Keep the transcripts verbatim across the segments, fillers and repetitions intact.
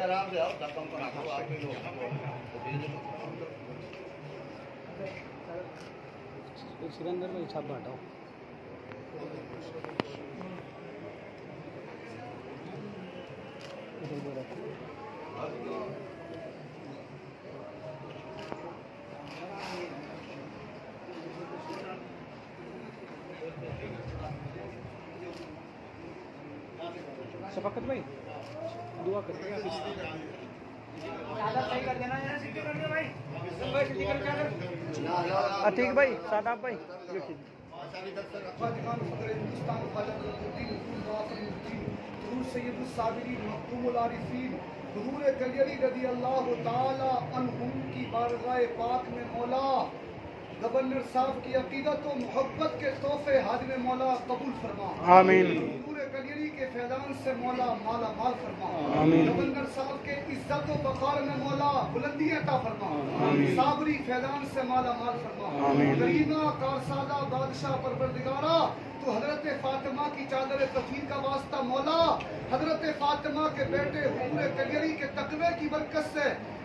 आराम से आओ तब तुमको आराम से आके लो एक सिरंदर में छाप हटाओ इधर बोला शफकत भाई दुआ करते हैं सादा सही कर देना यार सीधी कर दे भाई भाई सीधी कर क्या कर ठीक भाई सादाब भाई की बारगाह पाक में मौला गवर्नर साहब की अकीदत और मोहब्बत के तोहफे हाजिर मौला कबूल फरमा आमीन। पूरे कलियरी के फैजान से मौला माला माल फरमा आमीन। गवर्नर साहब के इज्जत और वकार में मौला बुलंदी अता फरमा आमीन। साबरी फैजान से माला माल फरमा आमीन। गरीबा कारसादा बादशाह परवरदिगारा तो हजरत फातिमा की चादर तफीर का वास्ता मौला हजरत फातिमा के बेटे हुजूर कलियरी के तकवे की बरकत से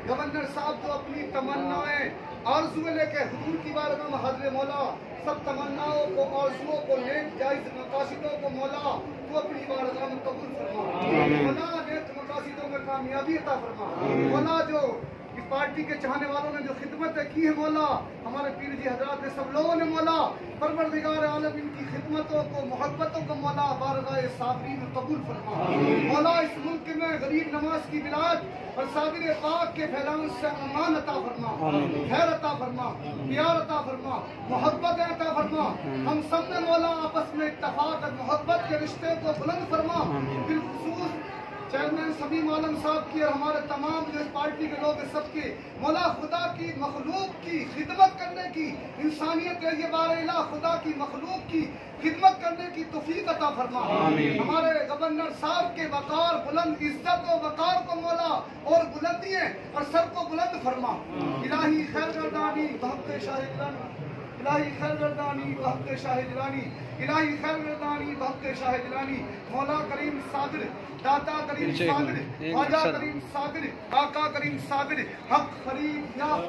गवर्नर साहब तो अपनी तमन्नाएं आरजुएं लेके हुजूर की बारगाह में हाजिर मौला सब तमन्नाओं को आरजुओं को नेक जायज मकासदों को मौला तो अपनी बारगाह में कबूल फरमा मौला नेक मकासदों में कामयाबी अता फरमा मौला। जो इस पार्टी के चाहने वालों ने जो खिदमतें की है मौला हमारे पीर जी हजरात ने सब लोगों ने मौला परवरदिगार आलम इनकी खिदमतों को मोहब्बतों को मौला बारगाह साबरी में कबूल फरमा मौला। इस मुल्क में गरीब नवाज की विलायत और साबिर पाक के फैलान से अमान अता फरमा खैर अता फरमा प्यार अता फरमा मोहब्बत अता फरमा। हम सब ने मौला आपस में इत्तफाक और मोहब्बत के रिश्ते को बुलंद फरमा। बिलखुसूस चेयरमैन सबीर आलम साहब की और हमारे तमाम जो इस पार्टी के लोग सबके मौला खुदा की मखलूक की खिदमत करने की इंसानियत ये बारइला खुदा की मखलूक की खिदमत करने की तौफीक अता फरमा। हमारे गवर्नर साहब के वकार बुलंद इज्जत और वकार को मौला और बुलंदी और सर को बुलंद फरमा। इलाही खैरगर्दानी बहते शाहिदानी इलाही खैरगर्दानी बहते शाहिदानी इलाही खैरगर्दानी बहते शाहिदानी। मौला करीम साबिर दाता करीम साबिर आका करीम साबिर आका करीम साबिर हक करीम या